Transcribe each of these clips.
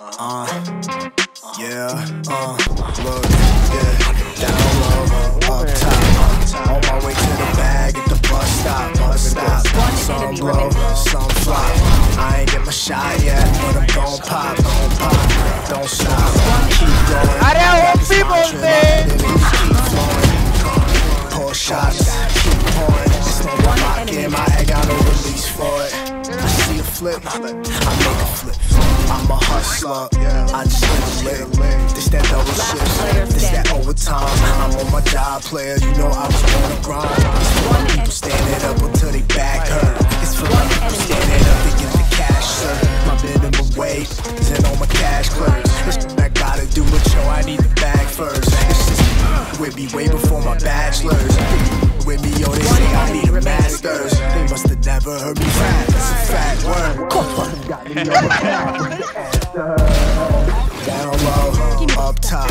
Look, yeah, down low, up top, on my way to the bag at the bus stop, some blow, some flop, I ain't get my shot yet, but I'm gon' pop, don't stop, keep going, I don't people say, keep flowing, pull shots, keep pouring, stay in my pocket, my head got a release for it. Flip. I make a flip. I'm a hustler. I just live lit. This that double shift. This that overtime. I'm on my job, player. You know I was on the grind. It's for my people standing up until they back hurt. It's for my people standing up to get the cash served. My minimum wage is in on my cash clerks. I gotta do it, yo. I need the bag first. It's just with me way before my bachelor's. With me, yo, they say I need a master's. They must have never heard me rap. Fat word. Down low, up top.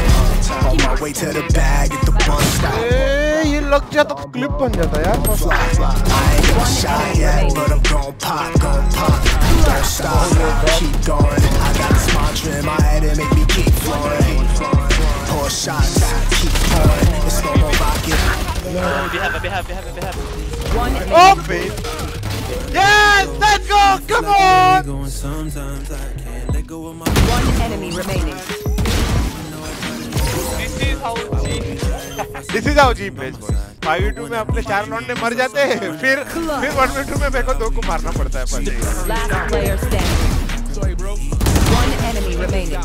On my way to the bag at the bus stop. Hey, you look at the clip on the I ain't gonna shot yet, but I'm gon' pop. Don't stop, keep going. I got this mantra in my head and make me keep flowing. Pour shots, keep pouring. It's no more rocket. Be happy. One. Yes, let's go! Come on! Sometimes I can't let go of my one enemy remaining. This is how G plays. 5v2 में अपने चार लौंडे मर जाते हैं, फिर 1v2 में मेरे को दो को मारना पड़ता है पर। Last player standing. Sorry, bro. One enemy remaining.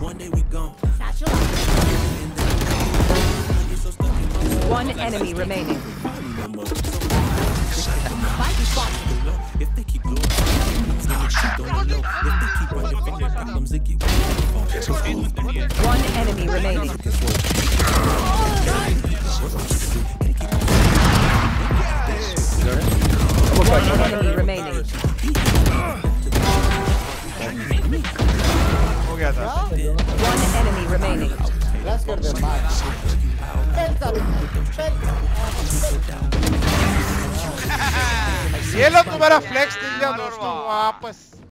One day we gone. One enemy remaining. If they keep going, one enemy remaining. One enemy remaining. One enemy remaining. Let's go to the box. ये लो तुम्हारा flex दिया दोस्तों वापस.